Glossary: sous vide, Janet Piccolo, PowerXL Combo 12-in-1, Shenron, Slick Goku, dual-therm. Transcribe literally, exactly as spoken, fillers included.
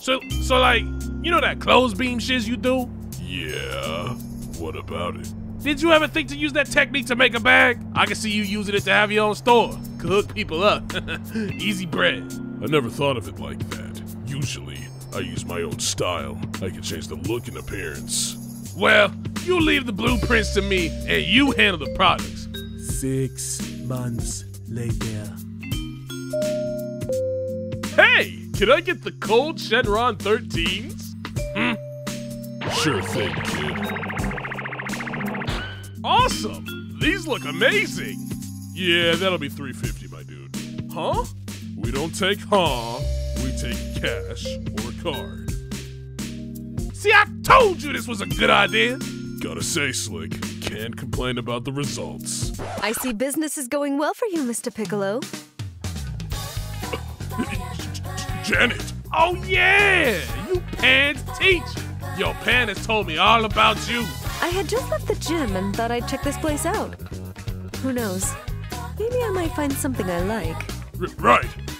So, so like, you know that clothes beam shiz you do? Yeah, what about it? Did you ever think to use that technique to make a bag? I can see you using it to have your own store. Could hook people up. Easy bread. I never thought of it like that. Usually, I use my own style. I can change the look and appearance. Well, you leave the blueprints to me, and you handle the products. Six months later. Hey, can I get the cold Shenron thirteens? Hmm? Sure thing, kid. Awesome! These look amazing! Yeah, that'll be three fifty, my dude. Huh? We don't take huh, we take cash or card. See, I told you this was a good idea! Gotta say, Slick, can't complain about the results. I see business is going well for you, Mister Piccolo. Janet! Oh yeah! You Pan's teacher! Yo, Pan has told me all about you! I had just left the gym and thought I'd check this place out. Who knows? Maybe I might find something I like. R- right!